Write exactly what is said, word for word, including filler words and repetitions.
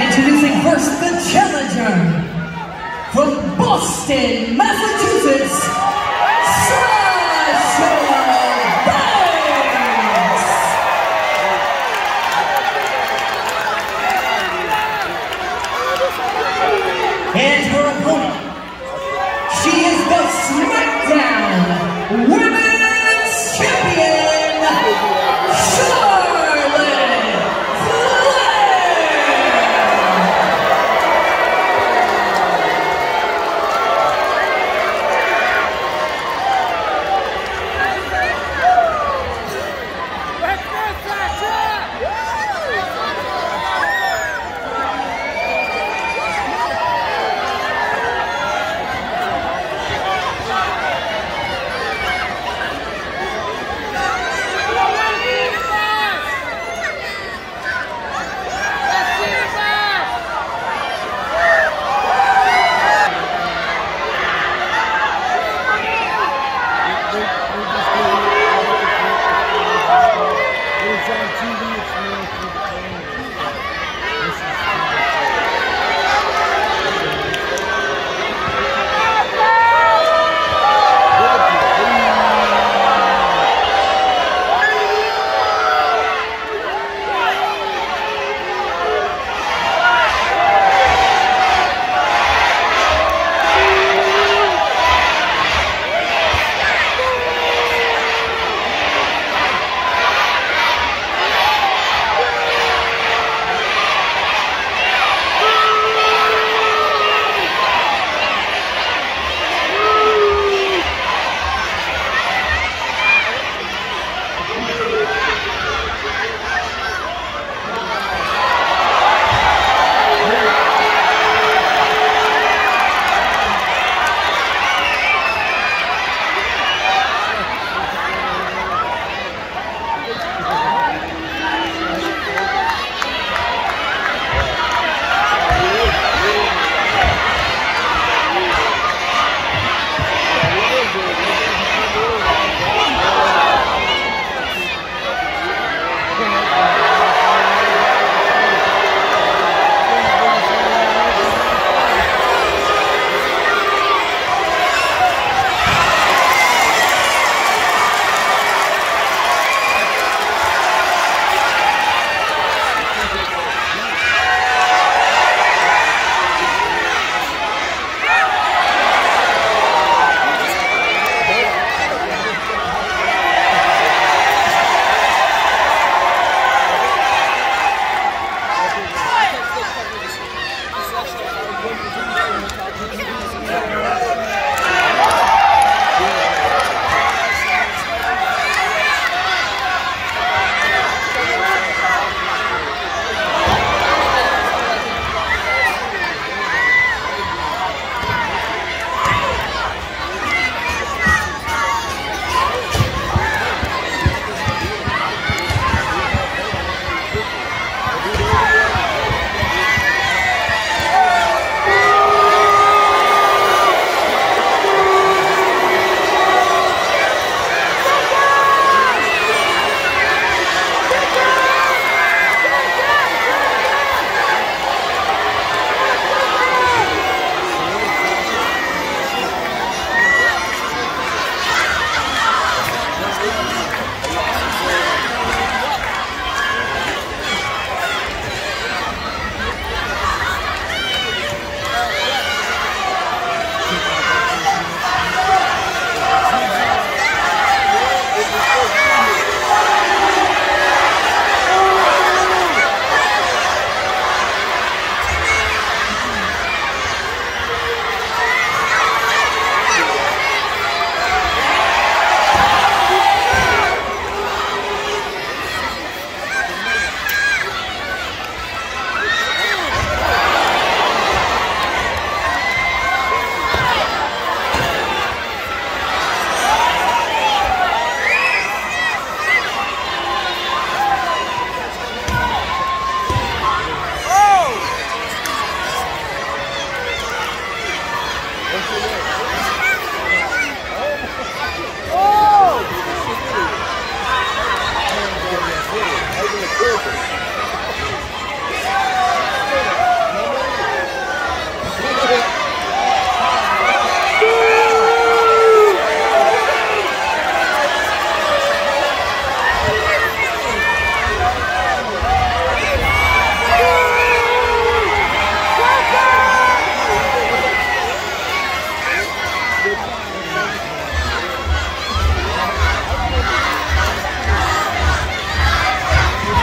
Introducing first the challenger from Boston, Massachusetts, Sasha Banks! And her opponent, she is the SmackDown Women's